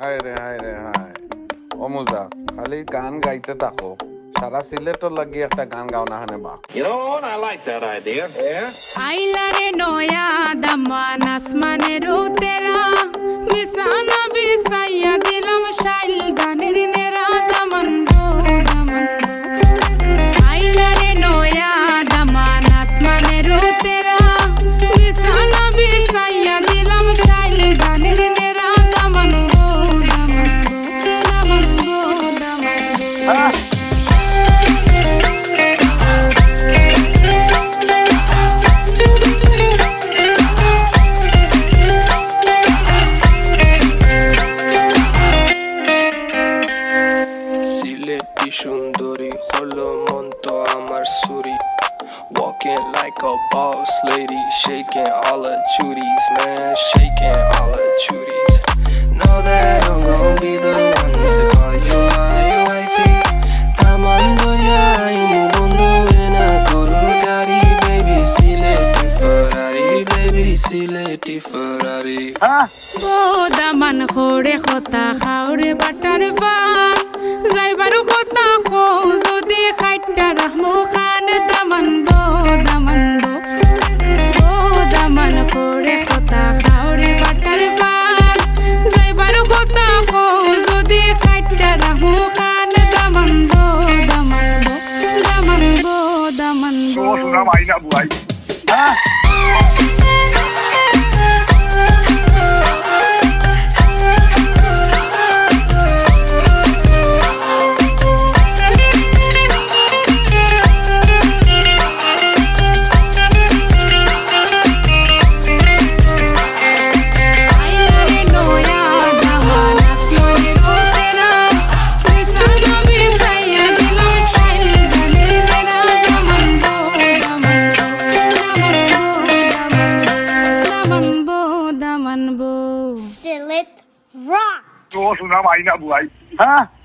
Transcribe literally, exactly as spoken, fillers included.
হায় রে হায় রে হায় ও মুজা খালি গান গাইতে থাকো সারা সিলেট লাগি একটা গান গাও না হানে বা you know I like that idea আইলা রে নয়া দমান আসমানে রু তেরা মিসানা বিসাইয়া দিলাম শাইল গানের নেরা দমন গো দমন আইলা রে নয়া দমান আসমানে রু তেরা মিসানা বিসাইয়া দিলাম শাইল গানের নেরা দমন গো দমন দমন গো দমন Shundori, holo monto amar suri. Walking like a boss lady, shaking all her tooties, man, shaking all her tooties. Know that I'm gon' be the one to call you my wifey. Tamando ya imundo in a Corugari, baby, sileti Ferrari, baby, sileti Ferrari. Ah, oh, da man khore khota khaure batar va. Zaibaru khota kho zodi khaitta rahmu khan daman bo daman bo bo daman khore khota khaure batar fan Zaibaru khota kho zodi khaitta rahmu khan daman bo daman bo daman bo daman bo so suna mai na buai ha Sillet rock. Yo, so now I know, right? Huh?